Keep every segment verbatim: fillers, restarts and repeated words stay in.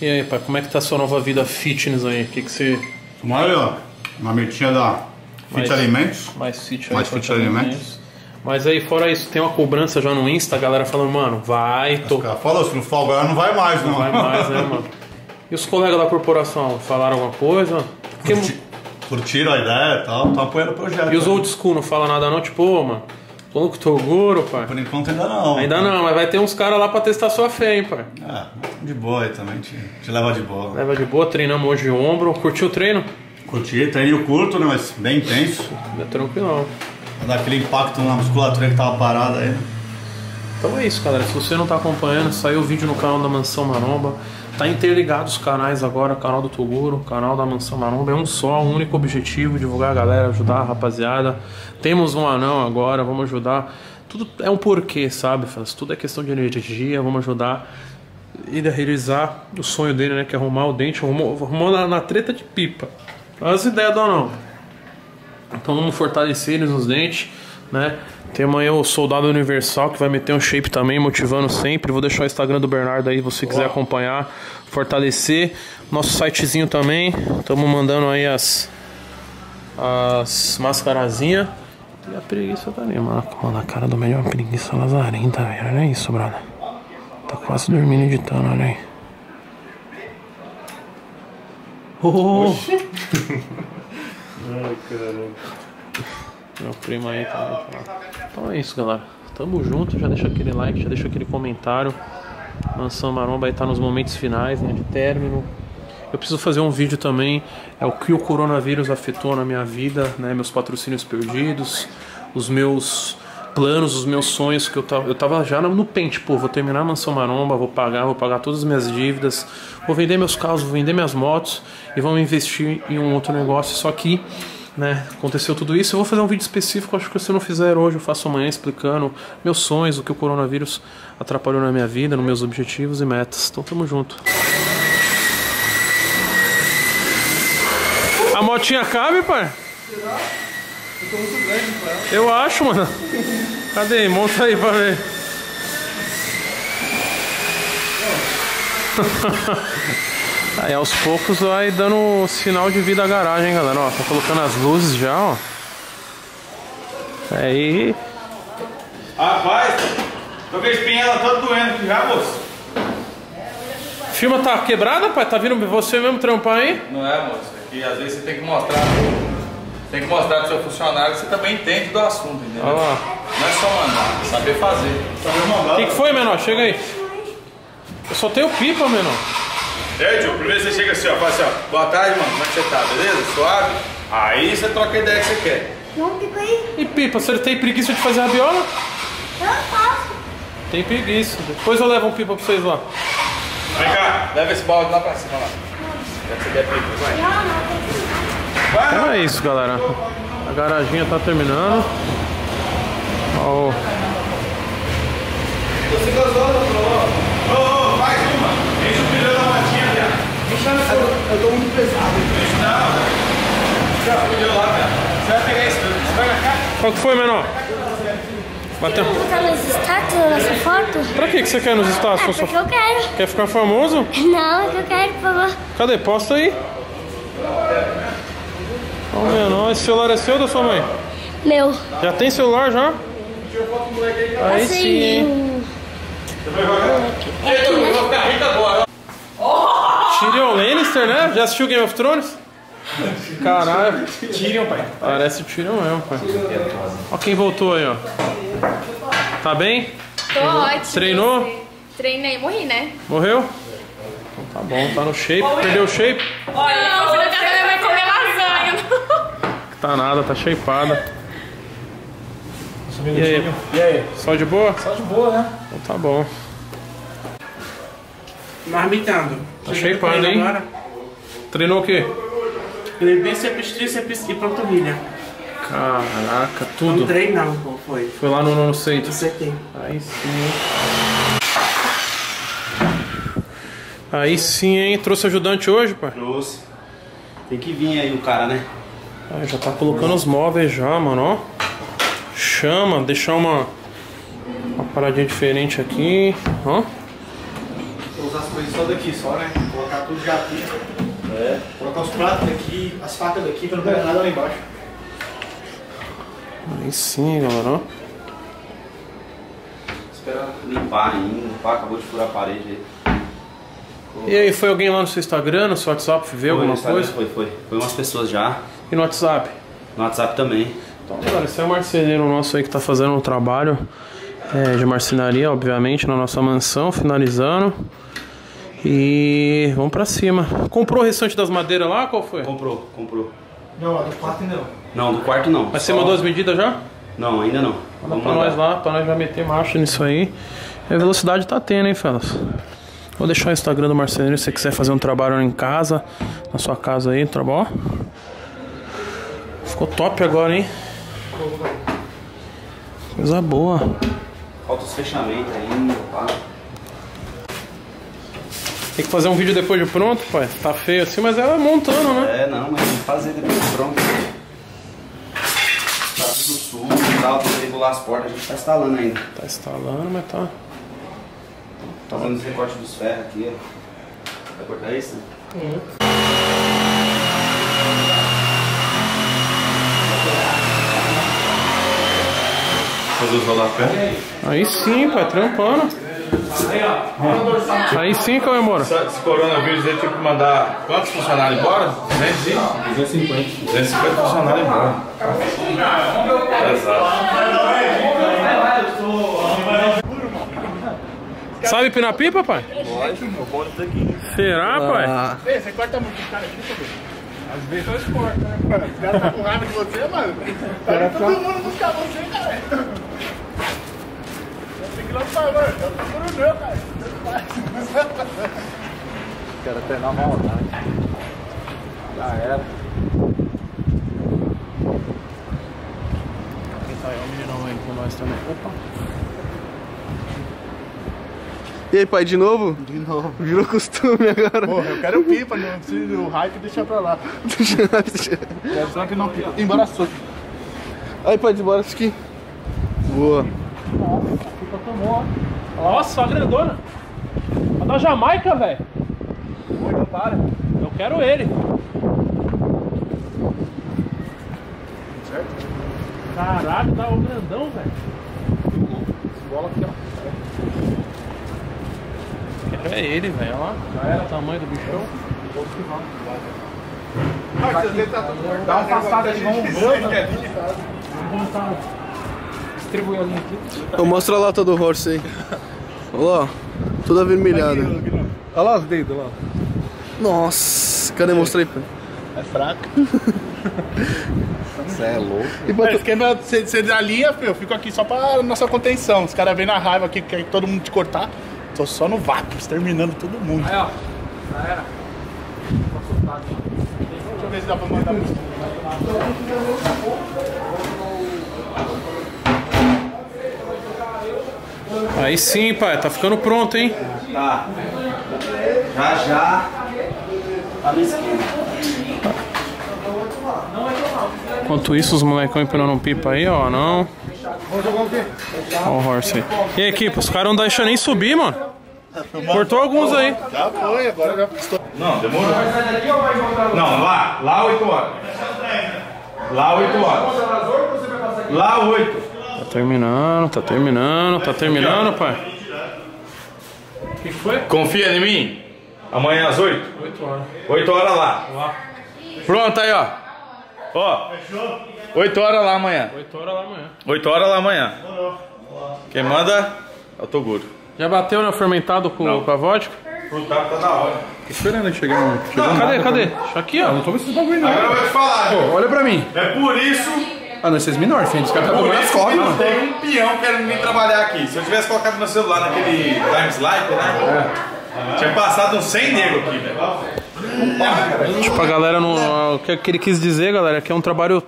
E aí, pai, como é que tá a sua nova vida fitness aí? O que que você... Olha, uma mertinha da Fit mais, Alimentos. Mais Fit, mais fit alimentos. alimentos. Mas aí, fora isso, tem uma cobrança já no Insta, a galera falando, mano, vai... Tô... Cara, fala, se não for agora, não vai mais, não. Não vai mais, né, mano? E os colegas da corporação, falaram alguma coisa? Porque... Curti, curtiram a ideia e tal, estão apoiando o projeto. E os old school não falam nada não? Tipo, ô, mano, tô louco, Toguro, pai. Por enquanto ainda não. Ainda cara. não, mas vai ter uns caras lá pra testar sua fé, hein, pai. Ah, de boa aí também, te, te leva de boa. Leva de boa, treinamos hoje o ombro. Curtiu o treino? Curti, treino curto, né, mas bem intenso. É tranquilo. Dá aquele impacto na musculatura que tava parada aí. Então é isso, galera. Se você não tá acompanhando, saiu o vídeo no canal da Mansão Maromba. Tá interligado os canais agora, canal do Toguro, canal da Mansão Maromba. É um só, um único objetivo, divulgar a galera, ajudar a rapaziada. Temos um anão agora, vamos ajudar. Tudo é um porquê, sabe, fãs? Tudo é questão de energia, vamos ajudar ele a realizar o sonho dele, né? Que é arrumar o dente, arrumou, arrumou na, na treta de pipa. As ideias do anão. Então vamos fortalecer eles nos dentes, né? Tem amanhã o Soldado Universal que vai meter um shape também, motivando sempre. Vou deixar o Instagram do Bernardo aí, se você quiser acompanhar, fortalecer. Nosso sitezinho também, estamos mandando aí as, as mascarazinhas. E a preguiça tá ali, mano. Olha a cara do melhor, preguiça lazarenta, velho. Olha isso, brother. Tá quase dormindo editando, olha aí. Oh. Ai, caramba. Meu primo aí também. Então é isso, galera. Tamo junto. Já deixa aquele like, já deixa aquele comentário. Mansão Maromba aí tá nos momentos finais, né? De término. Eu preciso fazer um vídeo também. É o que o coronavírus afetou na minha vida, né? Meus patrocínios perdidos, os meus planos, os meus sonhos que eu tava, eu tava já no pente, pô, vou terminar a Mansão Maromba, vou pagar, vou pagar todas as minhas dívidas, vou vender meus carros, vou vender minhas motos e vamos investir em um outro negócio. Só que, né, aconteceu tudo isso. Eu vou fazer um vídeo específico, acho que se eu não fizer hoje, eu faço amanhã, explicando meus sonhos, o que o coronavírus atrapalhou na minha vida, nos meus objetivos e metas. Então tamo junto. A motinha cabe, pai? Eu tô muito grande, pai. Eu acho, mano. Cadê? Monta aí pra ver. Aí aos poucos vai dando sinal de vida a garagem, hein, galera. Ó, tá colocando as luzes já, ó. Aí. Rapaz, tô com a espinhela toda doendo aqui já, moço. Filma tá quebrada, pai? Tá vindo você mesmo trampar aí? Não é, moço. É que às vezes você tem que mostrar. Tem que mostrar pro seu funcionário que você também entende do assunto, entendeu? Olha lá. Não é só mandar, é saber fazer. O que, que foi, menor? Chega aí. Eu só tenho pipa, menor. É, tio, primeiro você chega assim, ó, fala assim, ó, boa tarde, mano, como é que você tá, beleza? Suave? Aí você troca a ideia que você quer. Não, pipa aí. E pipa, você tem preguiça de fazer rabiola? Eu faço. Tem preguiça. Depois eu levo um pipa pra vocês lá. Vem cá. Leva esse balde lá pra cima, lá. Deve ser pipa, vai. Não, não, não. Então é isso, galera. A garaginha tá terminando. Ó. Você gostou da prova? Ô, ô, faz uma. Enche o pneu da latinha. Eu tô muito pesado. Não, lá, cara. Você vai pegar isso, você vai marcar? Qual que foi, menor? Bateu. Você quer botar nos status a nossa foto? Pra que você quer nos status? Ah, porque sua... eu quero. Quer ficar famoso? Não, eu quero, por favor. Cadê? Posta aí. Ô, menor, esse celular é seu ou da sua mãe? Meu. Já tem celular, já? Aí assim, sim. É que eu vou ficar rico agora. Tyrion Lannister, né? Já assistiu Game of Thrones? Caralho. Tyrion, pai. Parece o Tyrion mesmo, pai. Ó quem voltou aí, ó. Tá bem? Tô ótimo. Treinou? Treinei, morri, né? Morreu? Então tá bom, tá no shape. Morreu. Perdeu o shape? Olha, não, você não vai comer lasanha, não. Tá nada, tá shapeada. E aí? E aí? Só de boa? Só de boa, né? Então tá bom. Marmitando. Tá shapeado, hein? Agora. Treinou o quê? Treinei bíceps, tríceps e panturrilha. Caraca, tudo. Não treinava, pô, foi. Foi lá no nono centro. Aí sim. Aí sim, hein? Trouxe ajudante hoje, pai? Trouxe. Tem que vir aí o cara, né? Ah, já tá colocando os móveis já, mano, ó. Chama, deixar uma, uma paradinha diferente aqui, ó. Vou usar as coisas só daqui, só, né? Colocar tudo já aqui. É. Colocar os pratos daqui, as facas daqui, pra não pegar nada lá embaixo. Aí sim, galera, ó. Esperar limpar ainda, limpar, acabou de furar a parede aí. E aí, foi alguém lá no seu Instagram, no seu WhatsApp, viu alguma coisa? Foi, foi. Foi umas pessoas já. E no WhatsApp? No WhatsApp também. Então, galera, esse é o marceneiro nosso aí que tá fazendo um trabalho é, de marcenaria, obviamente, na nossa mansão, finalizando. E vamos pra cima. Comprou o restante das madeiras lá? Qual foi? Comprou, comprou. Não, do quarto não. Não, do quarto não. Mas você mandou as medidas já? Não, ainda não. Manda pra nós lá, pra nós já meter marcha nisso aí. E a velocidade tá tendo, hein, fellas? Vou deixar o Instagram do marceneiro se você quiser fazer um trabalho em casa, na sua casa aí, tá bom? Ficou top agora, hein? Coisa boa. Falta os fechamentos ainda, pá. Tem que fazer um vídeo depois de pronto, pai. Tá feio assim, mas ela é montando, né? É, não, mas fazer depois de pronto. Tá tudo sujo e tal, pra regular as portas, a gente tá instalando ainda. Tá instalando, mas tá... Tá fazendo os recortes dos ferros aqui, ó. Vai cortar isso? Uhum. Fazer os rolapé. Aí sim, pai, trampando. Aí, ó. Aí sim, comemora. Esse, esse coronavírus aí tem que mandar quantos funcionários embora? duzentos e cinquenta. duzentos e cinquenta funcionários embora. Exato. Sabe pinar pipa, pai? Pode, eu boto aqui. Será, ah. pai? Ei, você corta muito o cara aqui, às vezes eu corto, né, cara? Os caras tá com raiva de você, mano. Tá todo mundo buscar você, cara. Tem que ir lá pro favor, eu não procuro não, cara. Tanto faz. Os caras até na maldade. Já era. Quem tá aí é um meninão aí com nós também. Opa. E aí, pai, de novo? De novo. Virou costume agora. Porra, eu quero pipa, não preciso o hype deixar pra lá. Só que não pipa. Embaraçou. Aí, pai, desembora isso aqui. Boa. Nossa, a pipa tomou, ó. Nossa, a grandona. A da Jamaica, velho. Não para. Eu quero ele. Certo? Caralho, tá o grandão, velho. Bola aqui, ó. É ele, velho, olha lá. Já era o tamanho do bichão. Dá uma passada de mão branca. Vamos botar, distribuir ali aqui. Mostra a lata do horse aí. Olha lá, toda vermelhada. Olha lá os dedos, lá. Nossa, cadê? Mostrei, pô. É fraco. Você é louco. E pra... é, quebra, você, você alinha, filho. Eu fico aqui só pra nossa contenção. Os caras vêm na raiva aqui, quer todo mundo te cortar. Tô só no vácuo, exterminando todo mundo. Aí, ó. Já era. Deixa eu ver se dá pra mandar pra você. Aí sim, pai. Tá ficando pronto, hein? Tá. Já, já. Tá na esquina. Enquanto isso, os molecão empinando um pipa aí, ó. Não. Olha o horse aí. E aí, equipe, os caras não deixam nem subir, mano. Cortou alguns aí. Já foi, agora já pistou. Não, demorou. Não, lá, lá oito horas. Lá oito horas. Lá oito. Tá terminando, tá terminando, tá terminando, pai. O que foi? Confia em mim. Amanhã às oito? oito horas. oito horas lá. Pronto aí, ó. Ó. Fechou? oito horas lá amanhã. oito horas lá amanhã. oito horas lá amanhã. Quem manda é o Toguro. Já bateu, né? Fermentado com, não. com a vodka? Frutado tá na hora. Tô esperando chegar. Não, chegar não, cadê? Cadê? Deixa aqui, ó. Não tô vendo esse bagulho, não. Agora eu vou te falar. Pô, olha pra mim. É por isso. Ah, não, vocês me norfem. Os caras estão tomando as cordas, mano. Tem um peão querendo vir trabalhar aqui. Se eu tivesse colocado meu celular naquele time-slide, né? É. Tinha passado uns cem negros aqui, velho. Tipo, a galera não. O que ele quis dizer, galera, é que é um trabalho.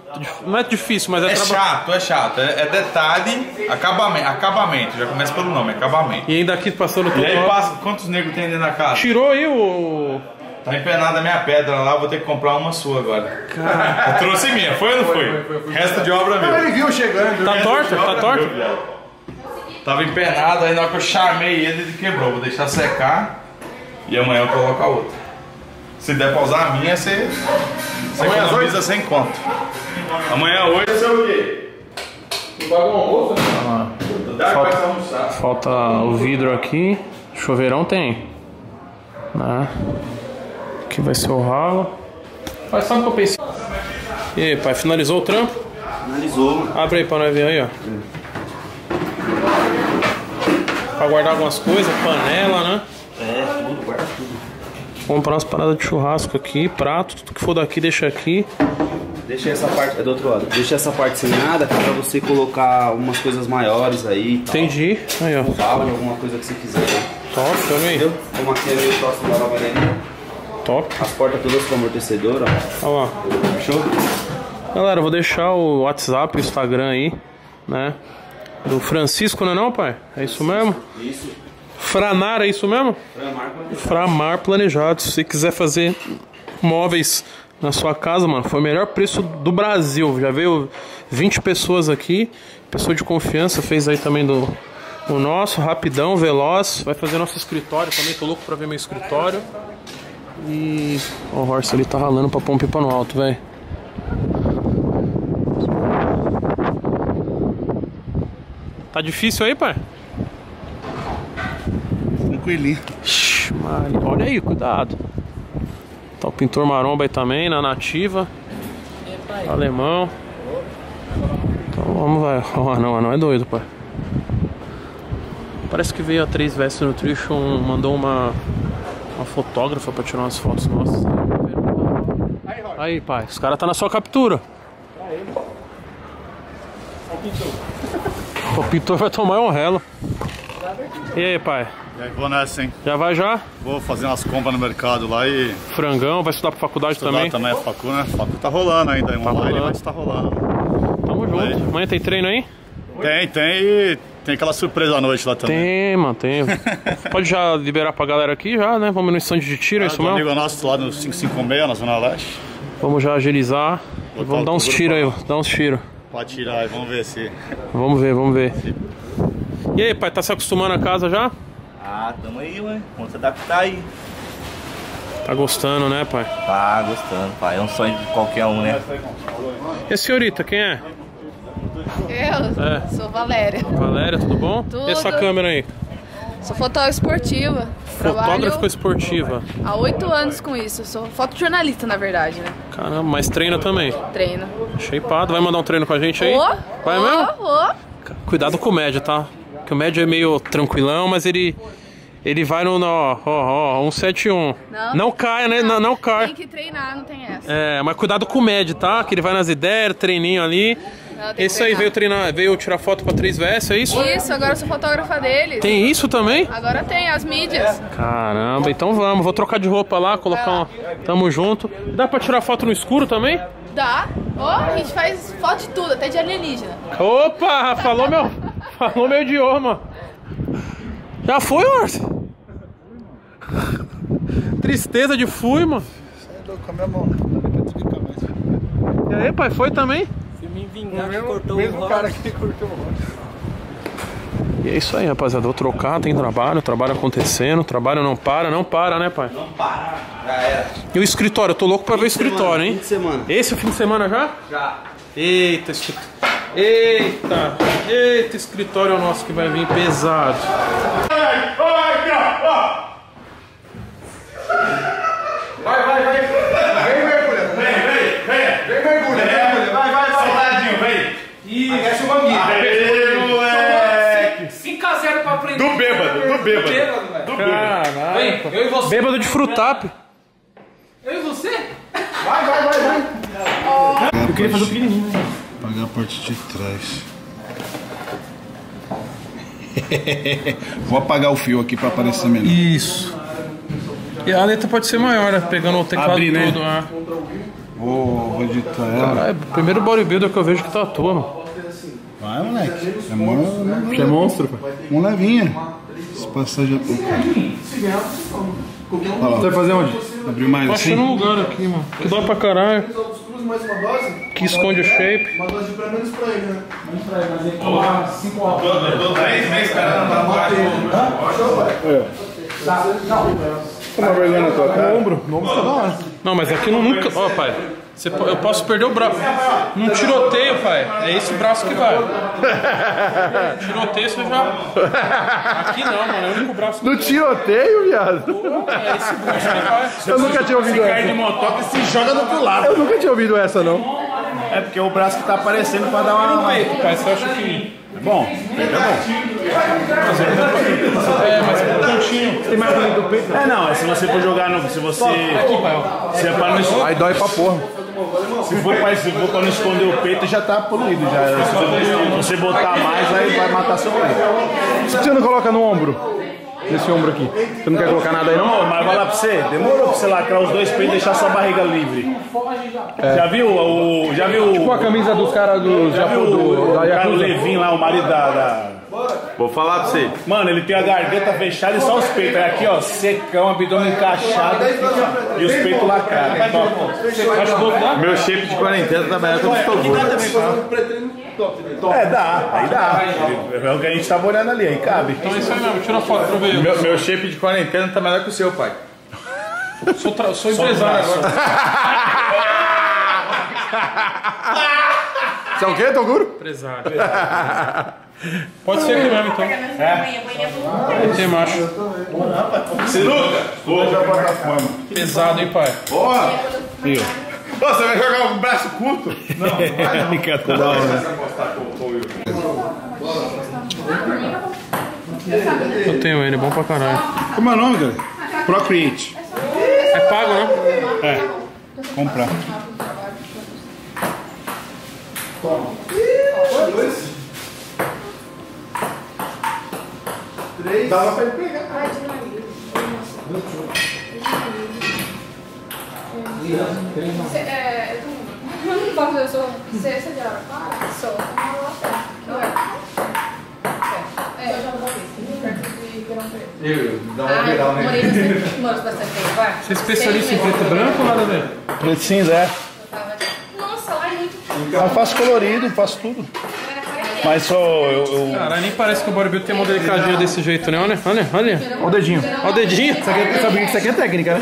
Não é difícil, mas é. É traba... chato, é chato. É, é detalhe, acabamento, acabamento. Já começa pelo nome, acabamento. E ainda aqui passando tudo. E aí passa. Quantos negros tem dentro da casa? Tirou aí o. Tá empenada a minha pedra lá, vou ter que comprar uma sua agora. Cara. Eu trouxe minha, foi ou não foi? foi, foi, foi, foi. Resto de obra mesmo. Ele viu chegando. Tá torta? Tá torta? Tava empenado, aí na hora que eu chamei ele, ele quebrou. Vou deixar secar. e amanhã eu coloco a outra. Se der pra usar a minha, você, você economiza sem conto. Amanhã oito você é o quê? Não pagou almoço? Ah, falta, falta o vidro aqui. Chuveirão tem, né? Aqui vai ser o ralo. Mas sabe o que eu pensei? E aí, pai, finalizou o trampo? Finalizou, mano. Abre aí pra nós ver aí, ó. É. Pra guardar algumas coisas, panela, né? É, tudo, guarda tudo. Vou comprar umas paradas de churrasco aqui, prato, tudo que for daqui, deixa aqui. Deixa essa parte, é do outro lado. Deixa essa parte sem nada, que é pra você colocar umas coisas maiores aí. Tal. Entendi. Aí, ó. Bala, alguma coisa que você quiser. Top, também. Entendeu? Como aqui é meio próximo da Valéria. Top. As portas todas com amortecedor, ó. Olha lá. Fechou? Galera, eu vou deixar o WhatsApp, o Instagram aí, né? Do Francisco, não é não, pai? É isso mesmo? Isso. Franar, é isso mesmo? Framar Planejado. Framar Planejado. Se você quiser fazer móveis na sua casa, mano, foi o melhor preço do Brasil. Já veio vinte pessoas aqui. Pessoa de confiança fez aí também do... o nosso, rapidão, veloz. Vai fazer nosso escritório também. Tô louco pra ver meu escritório. E o Horse ali tá ralando pra pôr um pipa no alto, velho. Tá difícil aí, pai? Tranquilinho. Ixi, mano. Olha aí, cuidado. Tá o pintor Maromba aí também, na nativa. Alemão. Então vamos, vai. Oh, não, não é doido, pai. Parece que veio a três V S Nutrition, mandou uma... uma fotógrafa pra tirar umas fotos nossas. Aí, pai, os caras tá na sua captura. O pintor vai tomar um relo. E aí, pai? E aí, vou nessa, hein? Já vai já? Vou fazer umas compras no mercado lá e... Frangão, vai estudar pra faculdade também? Estudar também, a facu, né? A facu tá rolando ainda, tá online, rolando. Mas tá rolando. Tamo junto. Aí. Amanhã tem treino aí? Tem, tem e... tem aquela surpresa à noite lá também. Tem, mano, tem. Pode já liberar pra galera aqui já, né? Vamos no stand de tiro, é isso mesmo? Um amigo nosso lá no quinhentos e cinquenta e seis, na Zona Leste. Vamos já agilizar. Botar e vamos dar uns tiros aí, dar uns tiros. Pra tirar aí, vamos ver se... Vamos ver, vamos ver. Sim. E aí, pai, tá se acostumando a casa já? Ah, tamo aí, ué. Vamos se adaptar aí. Tá gostando, né, pai? Tá gostando, pai. É um sonho de qualquer um, né? E a senhorita, quem é? Eu é. Sou Valéria. Valéria, tudo bom? Tudo. E essa câmera aí? Sou fotógrafa esportiva. Fotógrafa esportiva. Há oito anos com isso. Eu sou fotojornalista, na verdade, né? Caramba, mas treina também? Treina. Shapeado. Vai mandar um treino com a gente aí? Vou. Vai vou, mesmo? Vou. Cuidado com o médio, tá? Porque o médio é meio tranquilão, mas ele... ele vai no, ó, ó, ó, cento e setenta e um. Não, não cai, né? Não, não cai. Tem que treinar, não tem essa. É, mas cuidado com o médio, tá? Que ele vai nas ideias, treininho ali. Não, esse aí veio treinar, veio tirar foto pra três V S, é isso? Isso, agora eu sou fotógrafa dele. Tem isso também? Agora tem, as mídias. Caramba, então vamos, vou trocar de roupa lá, colocar uma... Tamo junto. Dá pra tirar foto no escuro também? Dá. Ó, oh, a gente faz foto de tudo, até de alienígena. Opa, falou meu, falou meu idioma. Já foi, Horse? Tristeza de fui, mano. E aí, pai, foi também? Me vingar, que cortou o cara que cortou o rosto. E é isso aí, rapaziada. Vou trocar, tem trabalho, trabalho acontecendo, trabalho não para, não para, né, pai? Não para, já era. E o escritório? Eu tô louco pra ver o escritório, hein? Fim de semana. Esse é o fim de semana já? Já. Eita, eita, eita, escritório é o nosso que vai vir pesado. Vai, vai, vai. Vem, mergulha. Vem, vem. Vem, mergulha. Parece o Banguinho. cinco a zero pra frente. Do bêbado, do bêbado. Do bêbado, do bêbado. Caralho. Eu e você. Bêbado de frutap. Eu e você? Vai, vai, vai, vai. Ah, eu queria fazer o pequenininho. Pagar a parte de trás. Vou apagar o fio aqui pra aparecer melhor. Isso. E a letra pode ser maior, né? Pegando o teclado abri, né? Todo. Ah. Vou, vou editar ela. Caralho, primeiro bodybuilder que eu vejo que tatua, mano. Vai, moleque. É, mon... é monstro, pai. Mão levinha. Se passar já. Você vai fazer onde? Abrir mais tá assim? Tá achando um lugar aqui, mano. Que dói pra caralho. Que esconde o shape. Uma dose de pra menos pra ele, né? Menos pra ele, mas ele coloca cinco horas. Eu tô três meses, cara. Não, vai. Tá? Show, vai. Tá, não. tomar vergonha na tua cara. No ombro, no ombro tá da hora. Não, mas aqui não nunca... Ó, pai. Você, eu posso perder o braço. Num tiroteio, pai. É esse braço que vai. Tiroteio você já. Aqui não, mano. É o único braço que vai. No tiroteio, viado? É esse braço que vai. Eu nunca tinha ouvido essa. De motoca, se joga do outro lado. Eu nunca tinha ouvido essa, não. É porque é o braço que tá aparecendo pra dar uma. Aí, pai, você acha que. É bom. É bom. É, mas é um pontinho. Tem mais bonito do peito? É, não. É se você for jogar no. Se você. Aqui, pai. Se é para não esconder. Aí dói pra porra. Se for pra, se for pra não esconder o peito, já tá poluído. Já. Se você botar mais, aí vai matar seu peito. Se você não coloca no ombro. Nesse ombro aqui. Você não quer colocar nada aí não? Não, mas vai lá pra você. Demorou pra você lacrar os dois peitos e deixar sua barriga livre. É. Já viu o... Já viu tipo a camisa dos caras do... Já viu do, o, da o cara Levin lá, o marido da... da... Vou falar pra você. Mano, ele tem a garganta fechada e só os peitos. É aqui, ó, secão, abdômen encaixado e os peitos lacrados. Meu shape de quarentena tá melhor que o Toguro. É, dá. Aí dá. É o que a gente tava olhando ali, aí cabe. Então é isso aí mesmo, tira a foto pra ver. Meu, meu shape de quarentena tá melhor que o seu, pai. Sou, tra... Sou empresário agora. Você é o quê, Toguro? Empresário. Pode ser aqui mesmo, então. É. Pode ser macho. Sinuca! Hoje é a plataforma. Pesado, hein, pai? Porra! Fio. Pô, você vai jogar o braço curto? Não, vai não. Fica toda hora. Eu tenho ele, é bom pra caralho. Como é o nome, cara? Procreate. É pago, né? É. Comprar. Toma. Dava pra ele pegar. Eu não posso, eu sou. Você já para? Sou. É, eu já vou ver. Eu, dá uma viral, né? Você é especialista em preto branco ou nada a ver? Preto cinza, é. Nossa, lá é muito. Eu faço colorido, faço tudo. Mas só eu. eu... Caralho, nem parece que o bodybuilder tem uma delicadinha desse jeito, né? Olha, olha, olha. Olha o dedinho. Olha o dedinho. Isso aqui, é, isso aqui é técnica, né?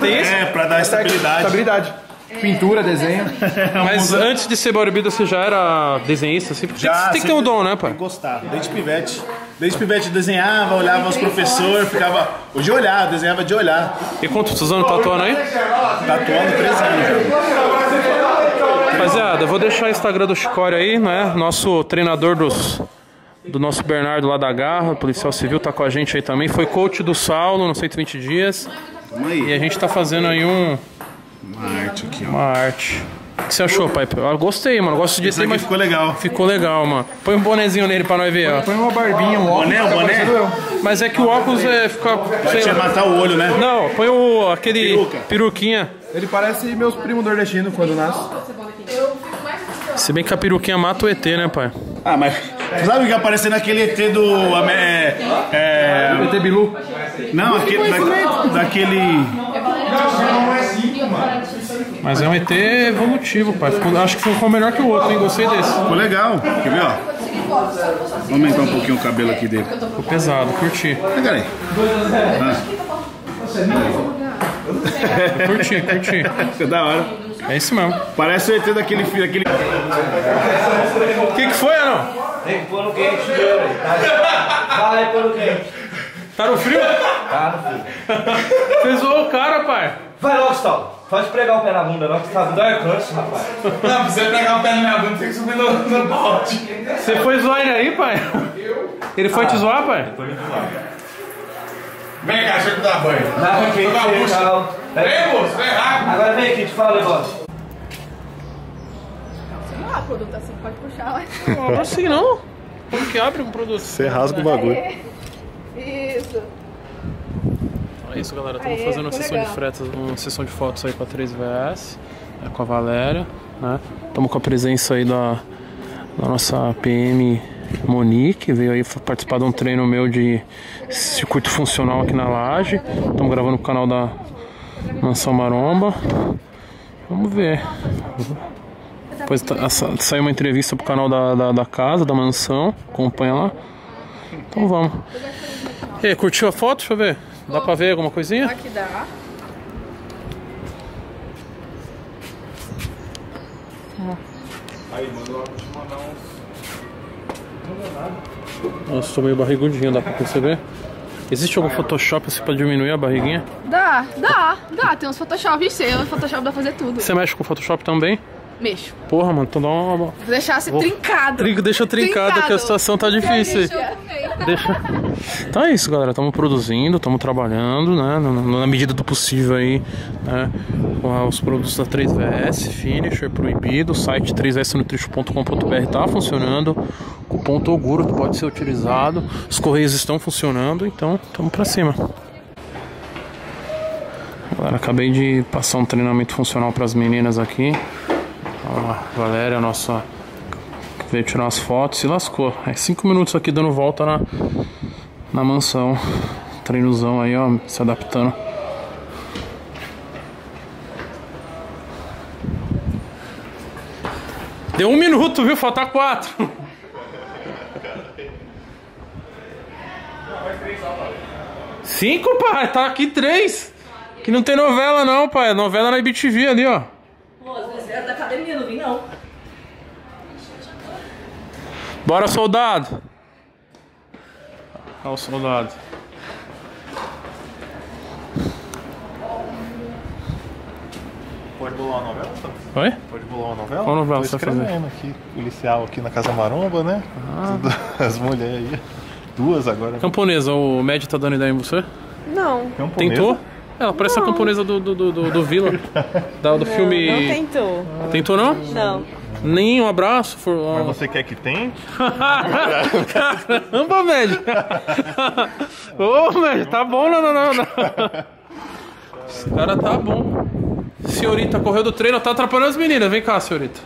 Tem isso? É, pra dar estabilidade. Estabilidade. Pintura, desenho. Mas antes de ser bodybuilder, você já era desenhista? Assim? Porque já, você tem que ter um dom, né, pai? Gostar. Desde pivete. Desde pivete eu desenhava, olhava os professores, ficava. De olhar, desenhava de olhar. E quantos anos tatuando aí? Tatuando três anos. Rapaziada, eu vou deixar o Instagram do Chicori aí, né? Nosso treinador dos, do nosso Bernardo lá da Garra, policial civil, tá com a gente aí também. Foi coach do Saulo nos cento e vinte dias. E a gente tá fazendo aí um... Uma arte aqui, ó. Uma arte. O que você achou, pai? Eu gostei, mano. Eu gosto de ter, mas... ficou legal. Ficou legal, mano. Põe um bonezinho nele pra nós ver, ó. Põe uma barbinha, um óculos. Boné, um boné? Mas é que o óculos é ficar... Vai te matar o olho, né? Não, põe o... aquele... Peruca. Peruquinha. Ele parece meus primos nordestinos quando nasce. Se bem que a peruquinha mata o E T, né, pai? Ah, mas... Sabe o que apareceu naquele E T do... É... é... do E T Bilu? Não, aquele... Da, daquele... Mas é um E T evolutivo, pai. Ficou, acho que ficou melhor que o outro, hein? Gostei desse. Ficou legal. Quer ver, ó? Vamos aumentar um pouquinho o cabelo aqui dele. Ficou pesado, curti. Pega aí. Ah. Curti, curti. Ficou da hora. É isso mesmo. Parece o E T daquele filho, aquele... O que que foi, Arão? Tem que pôr no quente, vai pôr no quente. Tá no frio? Tá no frio. Você zoou o cara, pai. Vai logo, Stal. Pode pregar o pé na bunda, não, que tá dando é crunch, rapaz. Não, pra você pregar o pé na minha bunda, tem que subir no, no balde. Você foi zoar ele aí, pai? Eu? Ele foi ah, te zoar, pai? Foi me zoar. Vem cá, deixa eu te dar banho. Dá aqui, calma. Vem, moço, vem rápido. Agora vem aqui, te fala o negócio. Você não abre o produto assim, pode puxar, ué. Não abre assim, não. Como que abre um produto? Você rasga o bagulho. É. Isso. Então é isso, galera. Estamos fazendo uma sessão, de fretas, uma sessão de fotos aí com a três V S, né, com a Valéria, né? Estamos com a presença aí da, da nossa P M Monique, veio aí participar de um treino meu de circuito funcional aqui na laje. Estamos gravando o canal da Mansão Maromba. Vamos ver. Depois saiu uma entrevista pro canal da, da, da casa, da mansão. Acompanha lá. Então vamos. E aí, curtiu a foto? Deixa eu ver. Dá pra ver alguma coisinha? Aqui dá. Aí, mandou te mandar uns... Nossa, tô meio barrigudinho, dá pra perceber? Existe algum Photoshop assim pra diminuir a barriguinha? Dá, dá, dá. Tem uns Photoshop, sei, o Photoshop dá pra fazer tudo. Você mexe com o Photoshop também? Mexo. Porra, mano, então dá uma... Vou deixar assim, vou... trincado. Trin... Deixa trincado, trincado, que a situação tá difícil. Deixa. Então é isso, galera. Estamos produzindo, estamos trabalhando, né? Na medida do possível aí, né? Com os produtos da três V S, Finisher, Proibido. O site três V S nutrition ponto com ponto br tá funcionando. Cupom Toguro que pode ser utilizado. Os correios estão funcionando, então estamos pra cima. Galera, acabei de passar um treinamento funcional pras meninas aqui. A Valéria, a nossa, que veio tirar umas fotos, se lascou. É cinco minutos aqui dando volta na, na mansão. Treinozão aí, ó, se adaptando. Deu um minuto, viu? Falta quatro. Cinco, pai? Tá aqui três. Que não tem novela, não, pai. Novela na I B T V ali, ó. Da academia, não vim não. Bora, soldado! Olha o soldado. Pode bolar uma novela? Oi? Pode bolar uma novela? Qual novela você tá fazendo? Aqui, policial aqui na Casa Maromba, né? Ah. As mulheres aí. Duas agora. Camponesa, o médio tá dando ideia em você? Não. Camponesa? Tentou? Ela parece não. A camponesa do, do, do, do, do Vila, da, do não, filme... Não tentou. Tentou não? Não. Nem um abraço? For... Mas você quer que tente? Caramba, velho! Ô, velho, tá bom, não, não, não, não. Esse cara tá bom. Senhorita, correu do treino, tá atrapalhando as meninas. Vem cá, senhorita.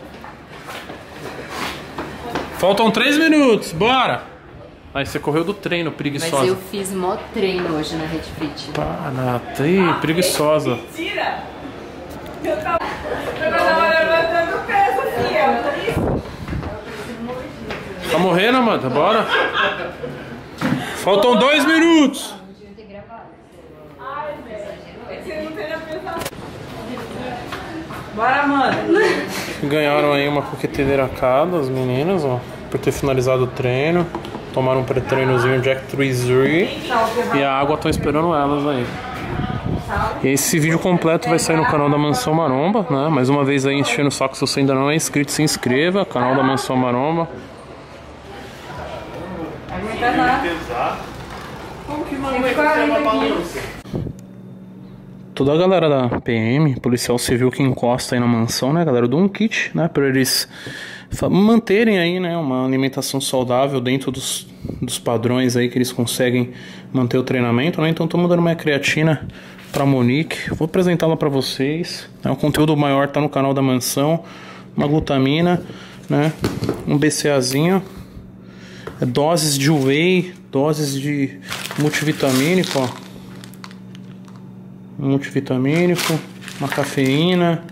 Faltam três minutos, bora! Aí você correu do treino, preguiçosa. Mas eu fiz mó treino hoje na Red Fit. Pá, Nata, ih, ah, preguiçosa. Mentira! Eu tava, eu tava levantando peso, filha. Tá morrendo, Amanda? Bora. Faltam dois minutos. Ai, velho. Você não teria pensado. Bora, Amanda. Ganharam aí uma coqueteleira cada, as meninas, ó. Por ter finalizado o treino. Tomaram um pré-treinozinho Jack três e a água, estão esperando elas aí. Esse vídeo completo vai sair no canal da Mansão Maromba, né? Mais uma vez aí enchendo o saco, se você ainda não é inscrito, se inscreva. Canal da Mansão Maromba. Toda a galera da P M, policial civil que encosta aí na mansão, né, galera? Eu dou um kit, né, pra eles manterem aí, né, uma alimentação saudável dentro dos, dos padrões aí que eles conseguem manter o treinamento, né? Então tô mandando uma creatina pra Monique, vou apresentá-la pra vocês, né? O conteúdo maior tá no canal da mansão, uma glutamina, né, um BCAzinho, doses de whey, doses de multivitamínico, ó, um multivitamínico, uma cafeína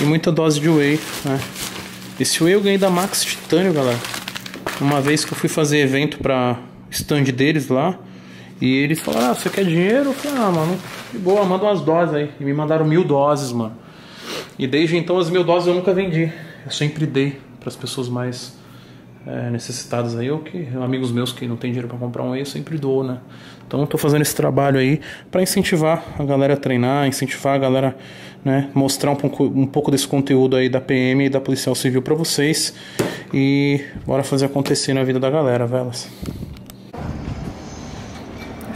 e muita dose de whey, né? Esse whey eu ganhei da Max Titânio, galera. Uma vez que eu fui fazer evento pra stand deles lá, e eles falaram, ah, você quer dinheiro? Eu falei, ah, mano, que boa, manda umas doses aí. E me mandaram mil doses, mano. E desde então as mil doses eu nunca vendi. Eu sempre dei pras pessoas mais é, necessitadas aí, ou que amigos meus que não tem dinheiro pra comprar um whey, eu sempre dou, né? Então eu tô fazendo esse trabalho aí pra incentivar a galera a treinar, incentivar a galera... Né, mostrar um pouco, um pouco desse conteúdo aí da P M e da Policial Civil pra vocês. E bora fazer acontecer na vida da galera, velas.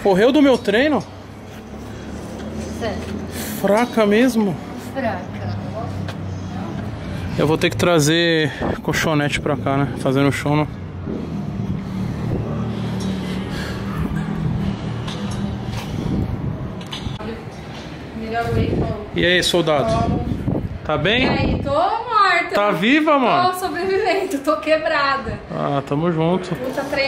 Correu do meu treino? Sério. Fraca mesmo? Fraca. Eu vou ter que trazer colchonete pra cá, né? Fazendo sono. E aí, soldado? Tá bem? E aí, tô morta. Tá viva, mano? Tô sobrevivendo, tô quebrada. Ah, tamo junto.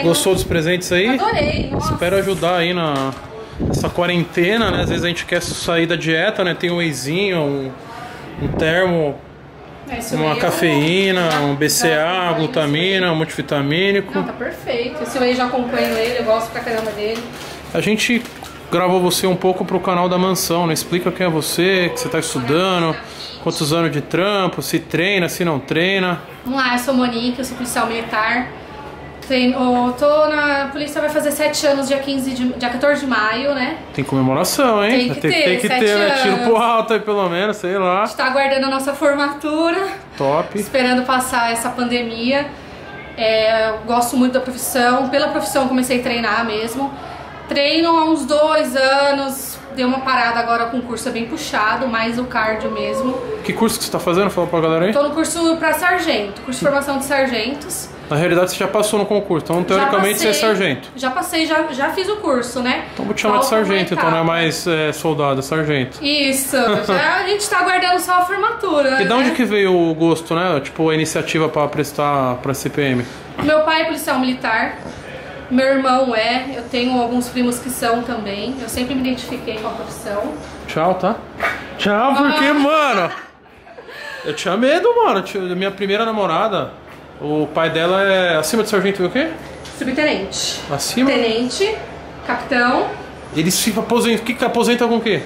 Gostou dos presentes aí? Adorei, nossa. Espero ajudar aí na... nessa quarentena, né? Às vezes a gente quer sair da dieta, né? Tem um wheyzinho, um, um termo, é, uma cafeína, um B C A, glutamina, um multivitamínico. Não, tá perfeito. Esse whey já acompanho ele, eu gosto pra caramba dele. A gente... gravou você um pouco pro canal da Mansão, né? Explica quem é você, que você tá estudando, quantos anos de trampo, se treina, se não treina. Vamos lá, eu sou Monique, eu sou policial militar. Treino, tô na polícia, vai fazer sete anos dia, quinze de, dia quatorze de maio, né? Tem comemoração, hein? Tem que ter, tem que ter, né? Tiro pro alto aí pelo menos, sei lá. A gente tá aguardando a nossa formatura. Top. Esperando passar essa pandemia. É, eu gosto muito da profissão, pela profissão eu comecei a treinar mesmo. Treino há uns dois anos, deu uma parada agora com o curso bem puxado, mais o cardio mesmo. Que curso que você tá fazendo? Fala pra galera aí. Tô no curso pra sargento, curso de formação de sargentos. Na realidade você já passou no concurso, então teoricamente passei, você é sargento. Já passei, já, já fiz o curso, né? Então vou te chamar de sargento, então não é mais é, soldado, é sargento. Isso, já a gente tá aguardando só a formatura, né? E de onde que veio o gosto, né? Tipo, a iniciativa pra prestar pra C P M? Meu pai é policial militar. Meu irmão é, eu tenho alguns primos que são também. Eu sempre me identifiquei com a profissão. Tchau, tá? Tchau, porque, ah. mano... Eu tinha medo, mano. Minha primeira namorada, o pai dela é acima de sargento, viu o quê? Subtenente. Acima? Tenente, capitão. Eles se aposentam. O que que aposenta com o quê?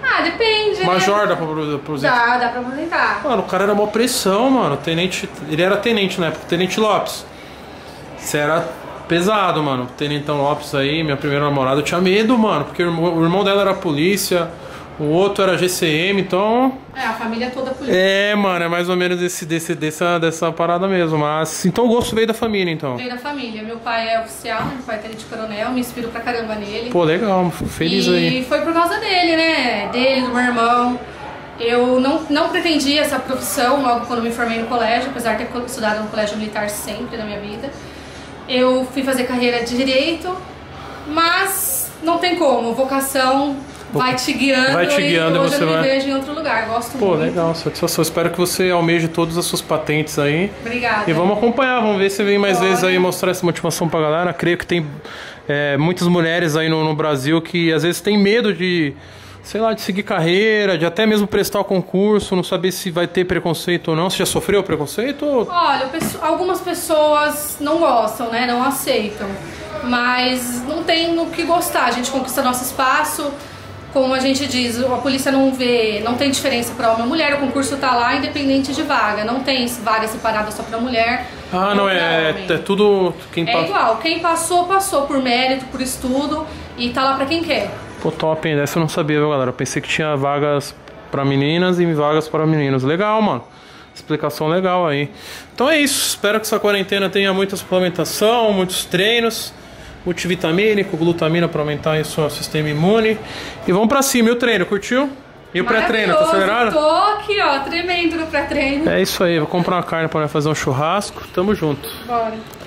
Ah, depende, Major, né? Major dá pra aposentar? Dá, dá pra aposentar. Mano, o cara era mó pressão, mano. Tenente, ele era tenente na época, Tenente Lopes. Você era... pesado, mano. Tenentão Lopes aí, minha primeira namorada, eu tinha medo, mano, porque o irmão dela era polícia, o outro era G C M, então... É, a família é toda polícia. É, mano, é mais ou menos esse, desse, dessa, dessa parada mesmo, mas... Então o gosto veio da família, então? Veio da família. Meu pai é oficial, meu pai é tenente-coronel, me inspiro pra caramba nele. Pô, legal, fico feliz e aí. E foi por causa dele, né? Dele, do meu irmão. Eu não, não pretendia essa profissão logo quando me formei no colégio, apesar de ter estudado no colégio militar sempre na minha vida. Eu fui fazer carreira de direito, mas não tem como, vocação vai te guiando, vai te guiando e hoje eu me vejo em outro lugar, gosto muito. Pô, legal, satisfação. Espero que você almeje todas as suas patentes aí. Obrigada. E vamos acompanhar, vamos ver se vem mais vezes aí mostrar essa motivação pra galera. Creio que tem é, muitas mulheres aí no, no Brasil que às vezes tem medo de... sei lá, de seguir carreira, de até mesmo prestar o concurso, não saber se vai ter preconceito ou não. Você já sofreu preconceito? Olha, algumas pessoas não gostam, né? Não aceitam. Mas não tem no que gostar. A gente conquista nosso espaço. Como a gente diz, a polícia não vê, não tem diferença para homem ou mulher. O concurso tá lá independente de vaga. Não tem vaga separada só para mulher. Ah, não, é, é tudo... Quem é pa... igual. Quem passou, passou por mérito, por estudo. E tá lá para quem quer. Pô, top, hein? Dessa eu não sabia, viu, galera? Eu pensei que tinha vagas pra meninas e vagas para meninos. Legal, mano. Explicação legal aí. Então é isso. Espero que essa quarentena tenha muita suplementação, muitos treinos, multivitamínico, glutamina pra aumentar o seu sistema imune. E vamos pra cima. E o treino, curtiu? E o pré-treino, tá acelerado? Tô aqui, ó, tremendo no pré-treino. É isso aí. Vou comprar uma carne pra fazer um churrasco. Tamo junto. Bora.